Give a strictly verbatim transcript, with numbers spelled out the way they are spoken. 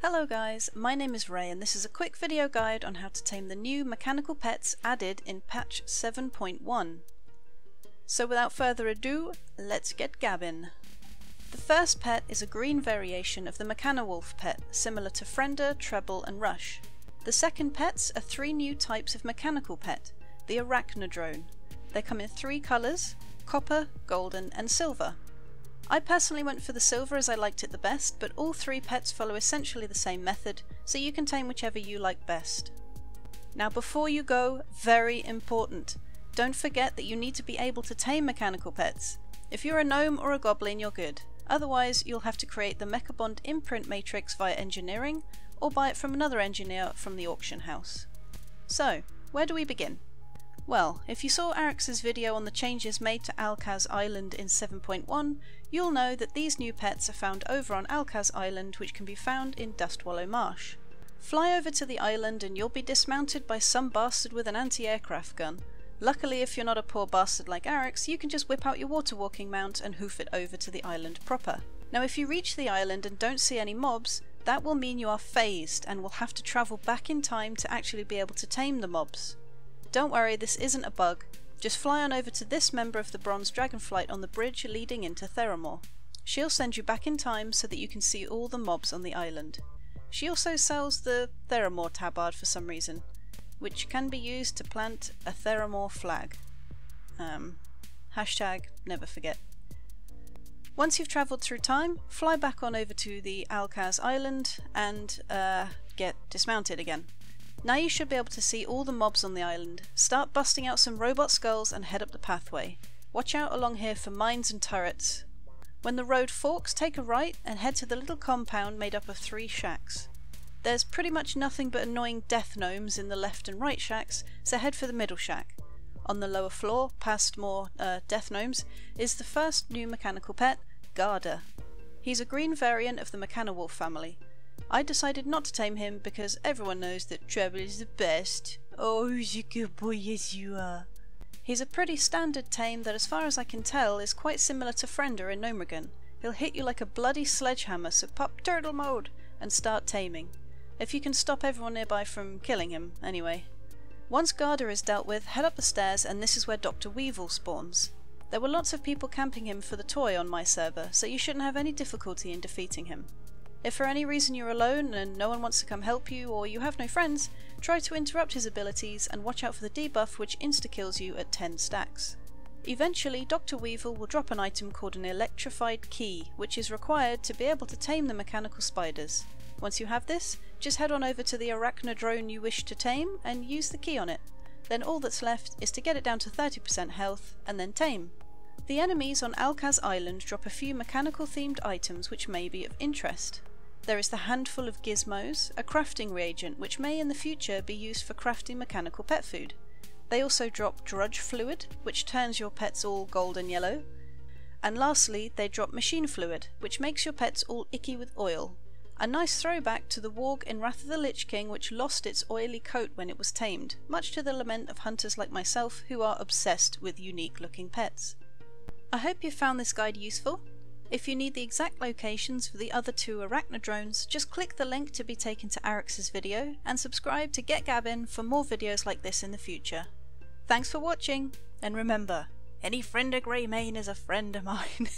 Hello guys, my name is Ray and this is a quick video guide on how to tame the new mechanical pets added in patch seven point one. So without further ado, let's get gabbin'. The first pet is a green variation of the Mechanowolf pet, similar to Frenda, Treble and Rush. The second pets are three new types of mechanical pet, the Arachnodrone. They come in three colours, copper, golden and silver. I personally went for the silver as I liked it the best, but all three pets follow essentially the same method, so you can tame whichever you like best. Now before you go, very important, don't forget that you need to be able to tame mechanical pets. If you're a gnome or a goblin you're good, otherwise you'll have to create the Mechabond imprint matrix via engineering, or buy it from another engineer from the auction house. So, where do we begin? Well, if you saw Arx's video on the changes made to Alcaz Island in seven point one, you'll know that these new pets are found over on Alcaz Island, which can be found in Dustwallow Marsh. Fly over to the island and you'll be dismounted by some bastard with an anti-aircraft gun. Luckily, if you're not a poor bastard like Arx, you can just whip out your water walking mount and hoof it over to the island proper. Now if you reach the island and don't see any mobs, that will mean you are phased and will have to travel back in time to actually be able to tame the mobs. Don't worry, this isn't a bug, just fly on over to this member of the Bronze Dragonflight on the bridge leading into Theramore. She'll send you back in time so that you can see all the mobs on the island. She also sells the Theramore tabard for some reason, which can be used to plant a Theramore flag. Um, hashtag never forget. Once you've travelled through time, fly back on over to the Alcaz Island and uh, get dismounted again. Now you should be able to see all the mobs on the island. Start busting out some robot skulls and head up the pathway. Watch out along here for mines and turrets. When the road forks, take a right and head to the little compound made up of three shacks. There's pretty much nothing but annoying death gnomes in the left and right shacks, so head for the middle shack. On the lower floor, past more uh, death gnomes, is the first new mechanical pet, Garda. He's a green variant of the Mechanowolf family. I decided not to tame him because everyone knows that Treble is the best. Oh, he's a good boy, yes you are. He's a pretty standard tame that, as far as I can tell, is quite similar to Frenda in Gnomeregan. He'll hit you like a bloody sledgehammer, so pop turtle mode and start taming. If you can stop everyone nearby from killing him, anyway. Once Garda is dealt with, head up the stairs and this is where Doctor Weevil spawns. There were lots of people camping him for the toy on my server, so you shouldn't have any difficulty in defeating him. If for any reason you're alone and no one wants to come help you or you have no friends, try to interrupt his abilities and watch out for the debuff which insta-kills you at ten stacks. Eventually Doctor Weevil will drop an item called an Electrified Key, which is required to be able to tame the mechanical spiders. Once you have this, just head on over to the Arachnodrone you wish to tame and use the key on it. Then all that's left is to get it down to thirty percent health and then tame. The enemies on Alcaz Island drop a few mechanical themed items which may be of interest. There is the Handful of Gizmos, a crafting reagent which may in the future be used for crafting mechanical pet food. They also drop Drudge Fluid, which turns your pets all gold and yellow. And lastly, they drop Machine Fluid, which makes your pets all icky with oil. A nice throwback to the warg in Wrath of the Lich King, which lost its oily coat when it was tamed, much to the lament of hunters like myself who are obsessed with unique looking pets. I hope you found this guide useful. If you need the exact locations for the other two Arachnodrones, just click the link to be taken to Arx's video and subscribe to Get Gabbin' for more videos like this in the future. Thanks for watching, and remember, any friend of Greymane is a friend of mine.